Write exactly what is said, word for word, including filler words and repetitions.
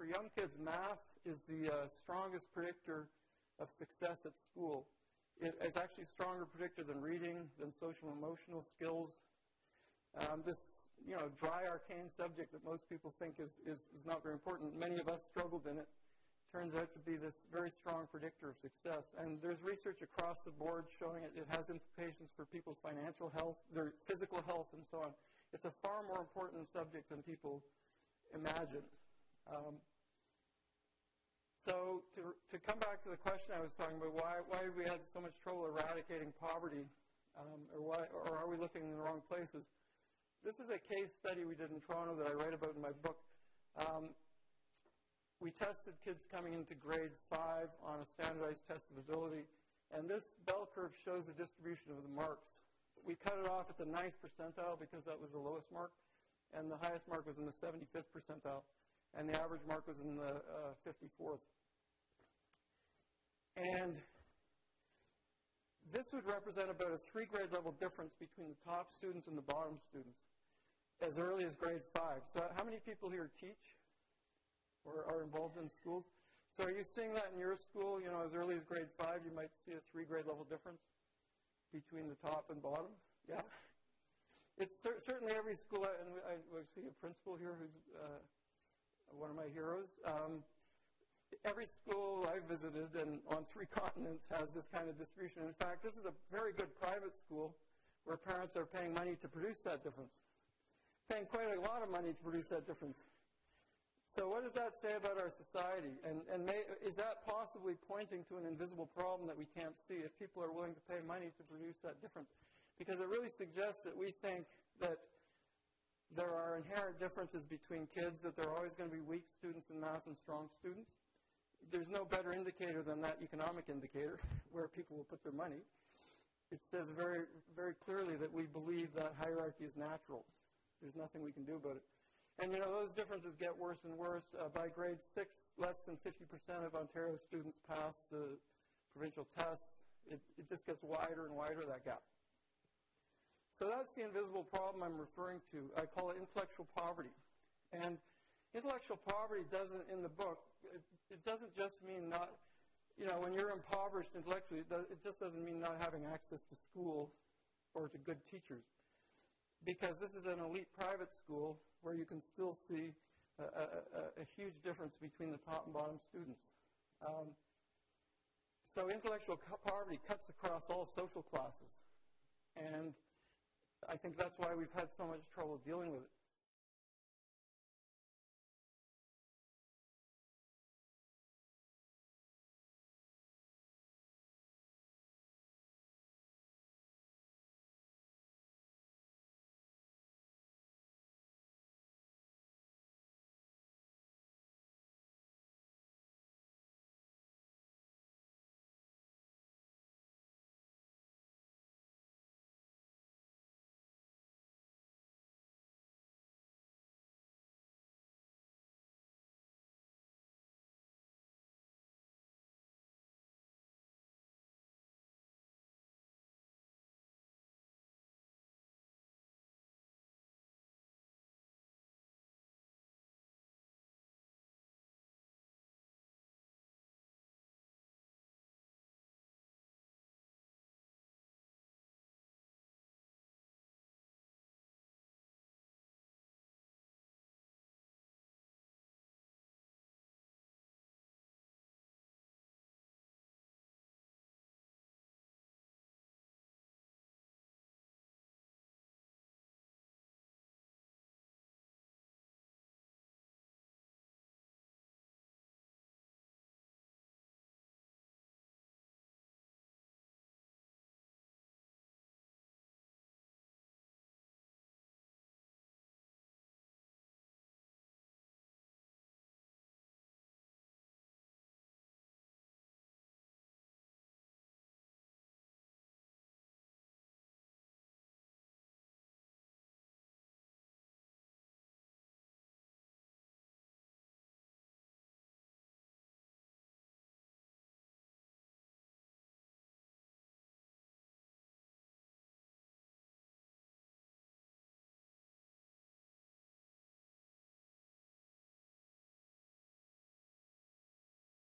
for young kids, math is the uh, strongest predictor of success at school. It is actually a stronger predictor than reading, than social and emotional skills. Um, this, you know, dry, arcane subject that most people think is, is, is not very important. Many of us struggled in it. Turns out to be this very strong predictor of success. And there's research across the board showing it, it has implications for people's financial health, their physical health, and so on. It's a far more important subject than people imagine. Um, so to, to come back to the question I was talking about, why, why we had so much trouble eradicating poverty, um, or, why, or are we looking in the wrong places? This is a case study we did in Toronto that I write about in my book. Um, We tested kids coming into grade five on a standardized test of ability, and this bell curve shows the distribution of the marks. We cut it off at the ninth percentile because that was the lowest mark, and the highest mark was in the seventy-fifth percentile, and the average mark was in the uh, fifty-fourth. And this would represent about a three-grade level difference between the top students and the bottom students as early as grade five. So how many people here teach or are involved in schools? So are you seeing that in your school? You know, as early as grade five, you might see a three-grade level difference between the top and bottom. Yeah? It's cer certainly every school, I, and I, I see a principal here who's uh, one of my heroes. Um, every school I visited and on three continents has this kind of distribution. In fact, this is a very good private school where parents are paying money to produce that difference, paying quite a lot of money to produce that difference. So what does that say about our society? And, and may, is that possibly pointing to an invisible problem that we can't see if people are willing to pay money to produce that difference? Because it really suggests that we think that there are inherent differences between kids, that there are always going to be weak students in math and strong students. There's no better indicator than that economic indicator where people will put their money. It says very, very clearly that we believe that hierarchy is natural. There's nothing we can do about it. And, you know, those differences get worse and worse. Uh, by grade six, less than fifty percent of Ontario students pass the provincial tests. It, it just gets wider and wider, that gap. So that's the invisible problem I'm referring to. I call it intellectual poverty. And intellectual poverty doesn't, in the book, it, it doesn't just mean not, you know, when you're impoverished intellectually, it, does, it just doesn't mean not having access to school or to good teachers. Because this is an elite private school where you can still see a, a, a huge difference between the top and bottom students. Um, so intellectual poverty cuts across all social classes. And I think that's why we've had so much trouble dealing with it.